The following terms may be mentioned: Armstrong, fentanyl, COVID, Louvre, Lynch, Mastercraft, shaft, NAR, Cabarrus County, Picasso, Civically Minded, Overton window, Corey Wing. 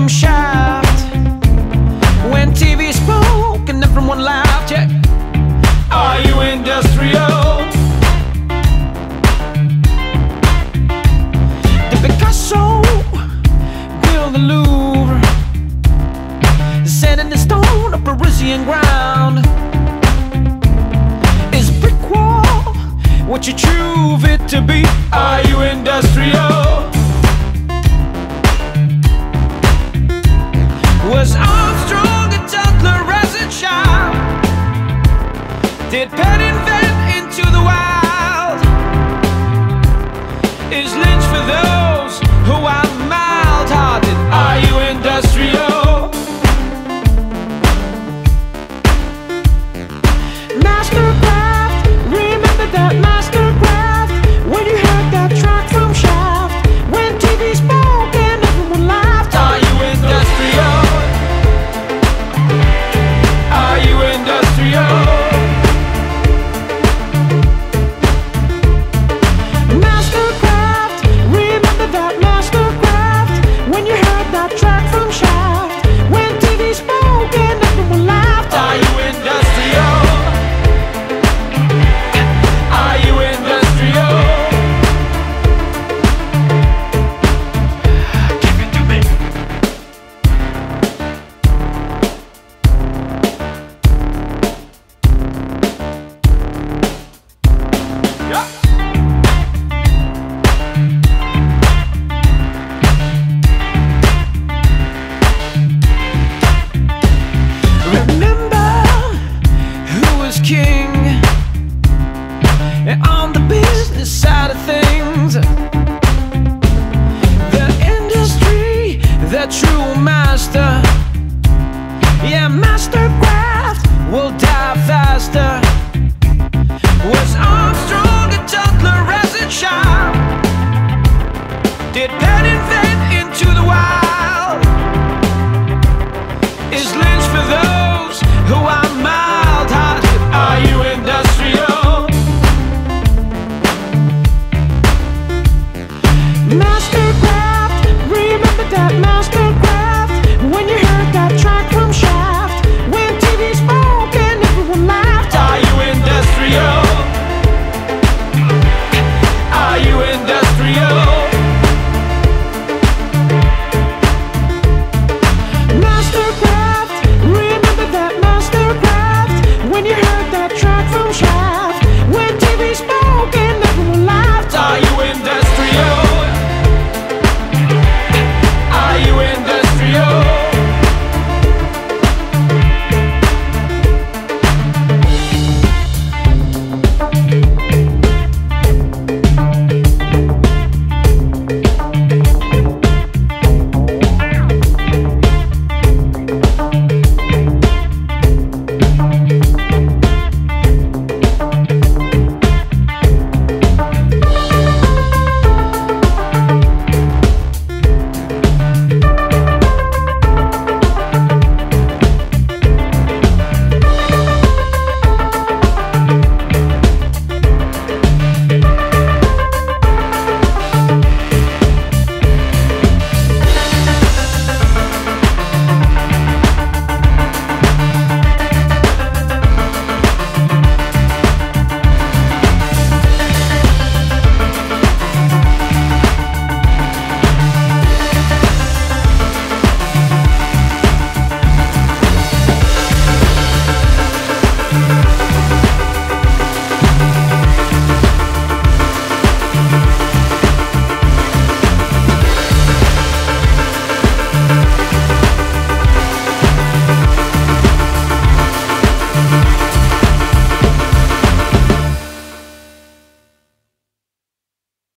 from Shaft, when TV spoke and everyone laughed, yeah. Are you industrial? The Picasso built the Louvre, set in the stone of Parisian ground. Is a brick wall what you prove it to be? Are you industrial? Was Armstrong a toddler as a child? Did Penn invent Into the Wild? Is Lynch for those who are mild-hearted? Are you industrial? Mastercraft, remember that mastercraft. When you heard that track from Shaft, when TV spoke and everyone laughed. Are you industrial? Mastercraft, remember that mastercraft. When you heard that track from Shaft, when TV spoke and everyone laughed. Are you industrial? Are you industrial? Give it to me. Yeah.